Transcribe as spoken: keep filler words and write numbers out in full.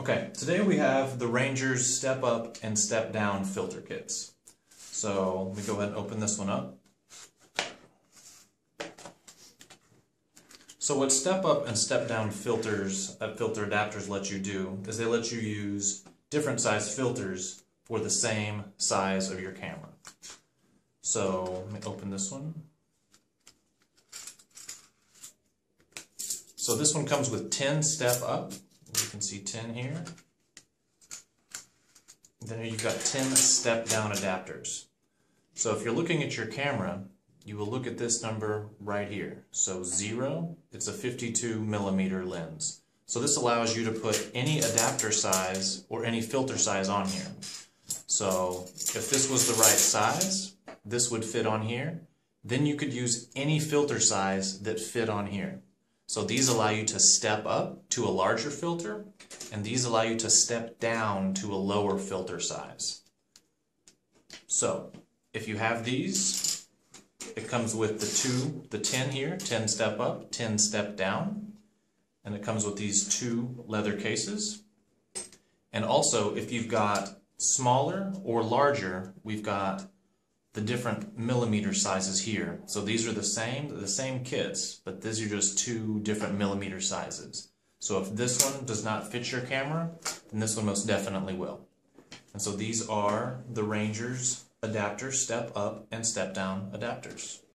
Okay, today we have the Rangers step up and step down filter kits. So let me go ahead and open this one up. So what step up and step down filters, uh, filter adapters let you do is they let you use different size filters for the same size of your camera. So let me open this one. So this one comes with ten step up. You can see ten here. Then you've got ten step down adapters. So if you're looking at your camera, you will look at this number right here. So zero, it's a fifty-two millimeter lens. So this allows you to put any adapter size or any filter size on here. So if this was the right size, this would fit on here. Then you could use any filter size that fit on here. So these allow you to step up to a larger filter, and these allow you to step down to a lower filter size. So if you have these, it comes with the two, the ten here, ten step up, ten step down, and it comes with these two leather cases. And also, if you've got smaller or larger, we've got the different millimeter sizes here. So these are the same, the same kits, but these are just two different millimeter sizes. So if this one does not fit your camera, then this one most definitely will. And so these are the Rangers adapter step up and step down adapters.